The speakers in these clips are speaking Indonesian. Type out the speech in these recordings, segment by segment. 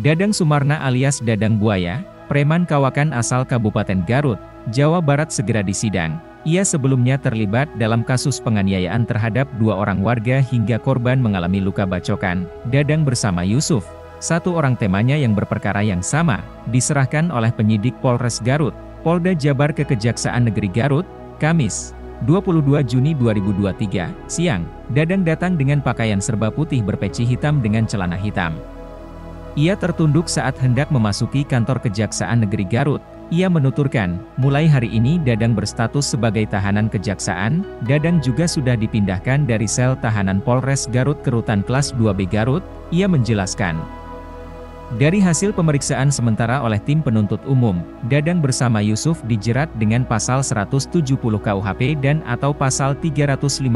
Dadang Sumarna alias Dadang Buaya, preman kawakan asal Kabupaten Garut, Jawa Barat segera disidang. Ia sebelumnya terlibat dalam kasus penganiayaan terhadap 2 orang warga hingga korban mengalami luka bacokan. Dadang bersama Yusuf, 1 orang temannya yang berperkara yang sama, diserahkan oleh penyidik Polres Garut, Polda Jabar ke Kejaksaan Negeri Garut, Kamis, 22 Juni 2023, siang. Dadang datang dengan pakaian serba putih berpeci hitam dengan celana hitam. Ia tertunduk saat hendak memasuki kantor Kejaksaan Negeri Garut. Ia menuturkan, mulai hari ini Dadang berstatus sebagai tahanan kejaksaan. Dadang juga sudah dipindahkan dari sel tahanan Polres Garut ke rutan kelas 2B Garut, ia menjelaskan. Dari hasil pemeriksaan sementara oleh tim penuntut umum, Dadang bersama Yusuf dijerat dengan pasal 170 KUHP dan atau pasal 351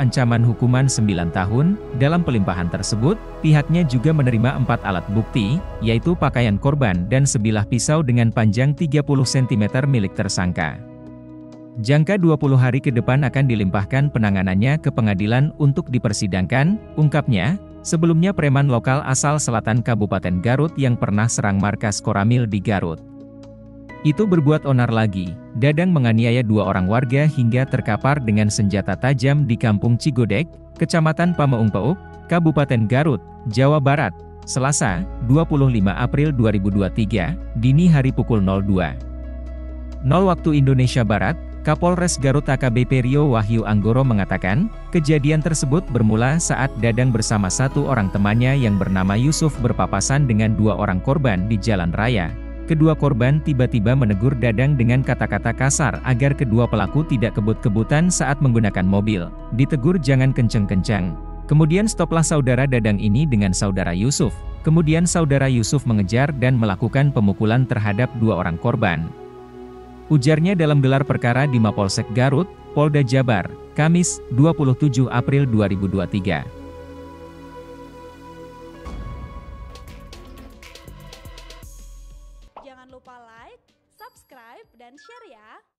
ancaman hukuman 9 tahun. Dalam pelimpahan tersebut, pihaknya juga menerima 4 alat bukti, yaitu pakaian korban dan sebilah pisau dengan panjang 30 cm milik tersangka. Jangka 20 hari ke depan akan dilimpahkan penanganannya ke pengadilan untuk dipersidangkan, ungkapnya. Sebelumnya preman lokal asal selatan Kabupaten Garut yang pernah serang markas Koramil di Garut itu berbuat onar lagi. Dadang menganiaya 2 orang warga hingga terkapar dengan senjata tajam di kampung Cigodek, Kecamatan Pameungpauk, Kabupaten Garut, Jawa Barat, Selasa, 25 April 2023, dini hari pukul 02.00 waktu Indonesia Barat. Kapolres Garut AKBP Rio Wahyu Anggoro mengatakan, kejadian tersebut bermula saat Dadang bersama 1 orang temannya yang bernama Yusuf berpapasan dengan 2 orang korban di jalan raya. Kedua korban tiba-tiba menegur Dadang dengan kata-kata kasar agar kedua pelaku tidak kebut-kebutan saat menggunakan mobil. Ditegur jangan kenceng-kenceng. Kemudian stoplah saudara Dadang ini dengan saudara Yusuf. Kemudian saudara Yusuf mengejar dan melakukan pemukulan terhadap 2 orang korban. Ujarnya dalam gelar perkara di Mapolsek Garut, Polda Jabar, Kamis, 27 April 2023. Jangan lupa like, subscribe, dan share ya!